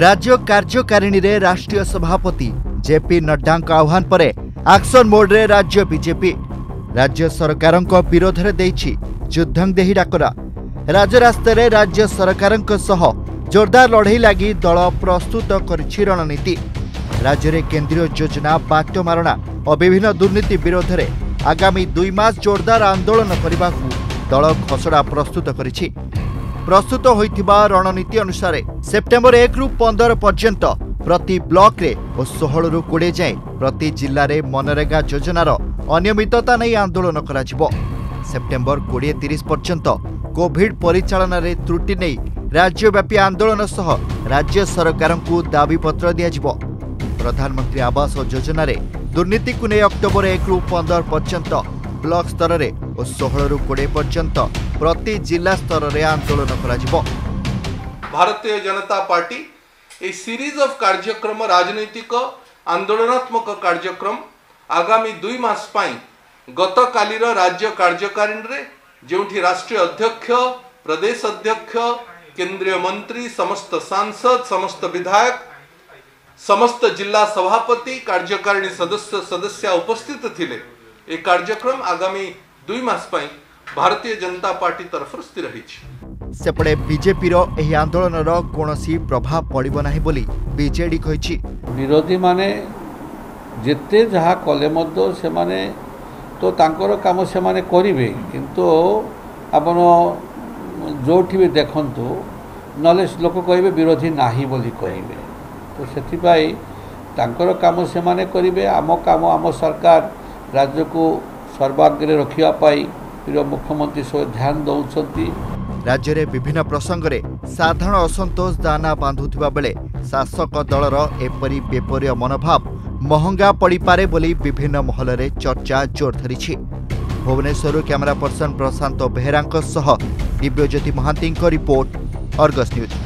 राज्य कार्यकारिणी रे राष्ट्रीय सभापति जेपी नड्डा आह्वान पर एक्शन मोड रे राज्य बीजेपी राज्य सरकार विरोध में देछि युद्धंगदेही डाकरा। राजरास्तार राज्य सरकार जोरदार लड़े लगी दल प्रस्तुत करिछि रणनीति। राज्य में केंद्रीय योजना बाट मारणा और विभिन्न दुर्नीति विरोध में आगामी 2 मास जोरदार आंदोलन करने को दल खसड़ा प्रस्तुत करिछि। प्रस्तुत होइथिबा रणनीति अनुसार सेप्टेम्बर 1 रु 15 पर्यंत प्रति ब्लॉक रे और 16 रु 20 जाए प्रति जिल्ला रे मनरेगा योजनार अनियमितता नहीं आंदोलन कराजिबो। सेप्टेम्बर 20-30 पर्यंत कोविड परिचालन रे त्रुटि नहीं राज्यव्यापी आंदोलन सह राज्य सरकार को दाबीपत्र दियाजिबो। प्रधानमंत्री आवास योजना रे दुर्नीति को नहीं अक्टोबर 1 रु 15 पर्यंत ब्लॉक स्तर रे और 16 रु 20 पर्यंत प्रति जिला स्तर रे आंदोलन कराजिबो। Bharatiya Janata party A series of कार्यक्रम राजनीतिक आंदोलनात्मक कार्यक्रम आगामी 2 मास पाई गत कालीर राज्य कार्यकारिणी रे जोठी राष्ट्रीय अध्यक्ष प्रदेश अध्यक्ष केंद्रीय मंत्री समस्त सांसद समस्त विधायक समस्त जिला सभापति कार्यकारिणी सदस्य सदस्य उपस्थित थिले। ए कार्यक्रम आगामी 2 मास पाई भारतीय जनता पार्टी तरफ स्थिर होइछि। सेपड़े बीजेपी रो एही आंदोलन रो कोनोसी प्रभाव पड़िबो नाही बोली बीजेडी कहिछि। विरोधी माने जेते जहा कले मद्दो से माने तो तांकर काम से माने करिवे, किंतु आपण जोठी भी देखंतु नले लोक कहिबे विरोधी नाही बोली कहिबे। तो सेति पाई तांकर काम से माने करिवे। आम काम आम सरकार राज्य को सर्वाग्रे रखिया पाई मुख्यमंत्री सब ध्यान दउछंती। राज्य रे विभिन्न प्रसंग रे साधारण असंतोष दाना बांधुथिबा बेले शासक दलर एपरी बेपरिय मनोभाव महंगा पड़ी पारे बोली विभिन्न महल रे चर्चा जोर धरिछि। Bhubaneswar camera person Prashant Behera Divyajyoti Mahanti report Argus news.